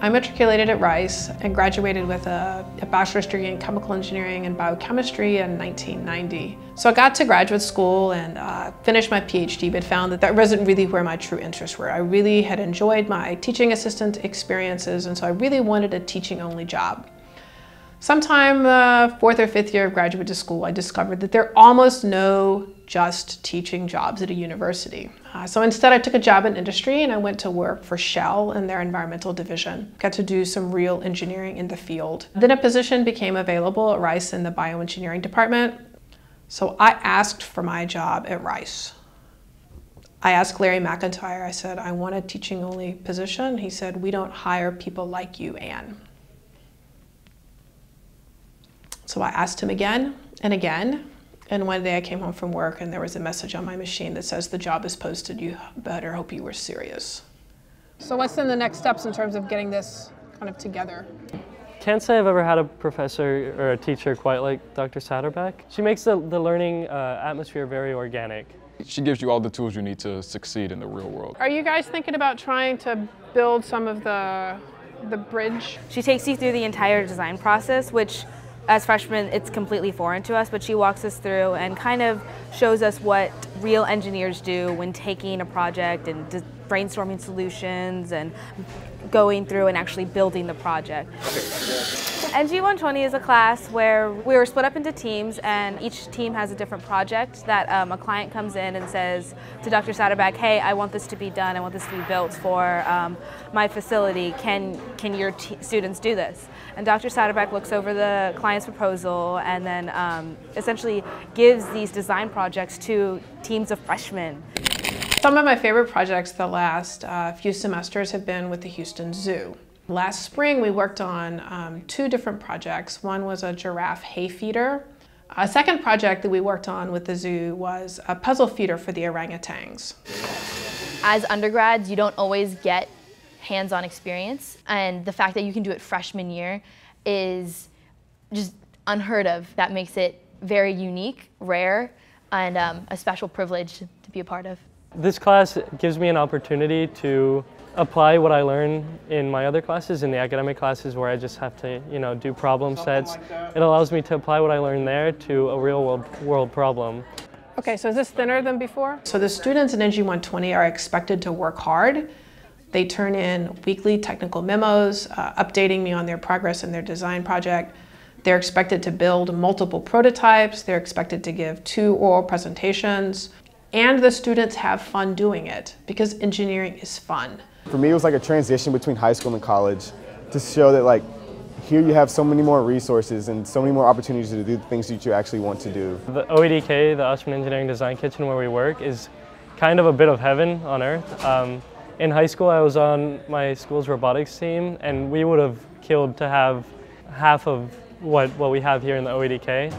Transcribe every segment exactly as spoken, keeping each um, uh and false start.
I matriculated at Rice and graduated with a, a bachelor's degree in chemical engineering and biochemistry in nineteen ninety. So I got to graduate school and uh, finished my PhD, but found that that wasn't really where my true interests were. I really had enjoyed my teaching assistant experiences, and so I really wanted a teaching-only job. Sometime uh, fourth or fifth year of graduate school, I discovered that there are almost no just teaching jobs at a university. Uh, so instead, I took a job in industry and I went to work for Shell in their environmental division. Got to do some real engineering in the field. Then a position became available at Rice in the bioengineering department. So I asked for my job at Rice. I asked Larry McIntyre, I said, I want a teaching-only position. He said, we don't hire people like you, Ann. So I asked him again and again, and one day I came home from work and there was a message on my machine that says the job is posted, you better hope you were serious. So what's then the next steps in terms of getting this kind of together? Can't say I've ever had a professor or a teacher quite like Doctor Saterbak. She makes the, the learning uh, atmosphere very organic. She gives you all the tools you need to succeed in the real world. Are you guys thinking about trying to build some of the, the bridge? She takes you through the entire design process, which as freshmen, it's completely foreign to us, but she walks us through and kind of shows us what real engineers do when taking a project and brainstorming solutions and going through and actually building the project. N G one twenty is a class where we were split up into teams, and each team has a different project that um, a client comes in and says to Doctor Saterbak, hey, I want this to be done, I want this to be built for um, my facility, can, can your t students do this? And Doctor Saterbak looks over the client's proposal and then um, essentially gives these design projects to teams of freshmen. Some of my favorite projects the last uh, few semesters have been with the Houston Zoo. Last spring we worked on um, two different projects. One was a giraffe hay feeder. A second project that we worked on with the zoo was a puzzle feeder for the orangutans. As undergrads, you don't always get hands-on experience, and the fact that you can do it freshman year is just unheard of. That makes it very unique, rare, and um, a special privilege to, to be a part of. This class gives me an opportunity to apply what I learn in my other classes, in the academic classes where I just have to, you know, do problem sets. It allows me to apply what I learned there to a real world, world problem. Okay, so is this thinner than before? So the students in N G one twenty are expected to work hard. They turn in weekly technical memos, uh, updating me on their progress in their design project. They're expected to build multiple prototypes. They're expected to give two oral presentations. And the students have fun doing it, because engineering is fun. For me, it was like a transition between high school and college to show that, like, here you have so many more resources and so many more opportunities to do the things that you actually want to do. The O E D K, the Oshman Engineering Design Kitchen where we work, is kind of a bit of heaven on earth. Um, in high school, I was on my school's robotics team, and we would have killed to have half of what, what we have here in the O E D K.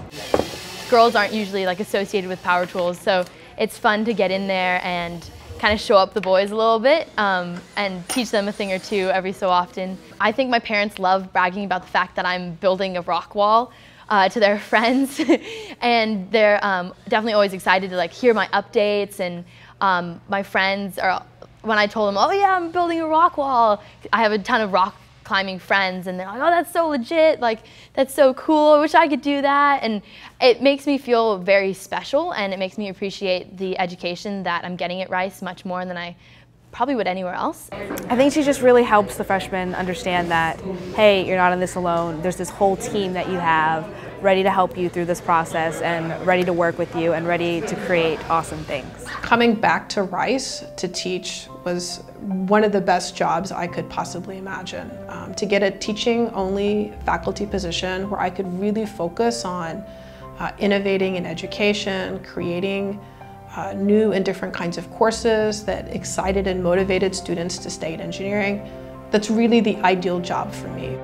Girls aren't usually like associated with power tools, so it's fun to get in there and kind of show up the boys a little bit um, and teach them a thing or two every so often. I think my parents love bragging about the fact that I'm building a rock wall uh, to their friends, and they're um, definitely always excited to like hear my updates. And um, my friends are, when I told them, oh yeah, I'm building a rock wall, I have a ton of rock climbing friends, and they're like, oh, that's so legit, like, that's so cool, I wish I could do that. And it makes me feel very special, and it makes me appreciate the education that I'm getting at Rice much more than I probably would anywhere else. I think she just really helps the freshmen understand that, hey, you're not in this alone, there's this whole team that you have ready to help you through this process and ready to work with you and ready to create awesome things. Coming back to Rice to teach was one of the best jobs I could possibly imagine. Um, to get a teaching-only faculty position where I could really focus on uh, innovating in education, creating Uh, new and different kinds of courses that excited and motivated students to stay in engineering. That's really the ideal job for me.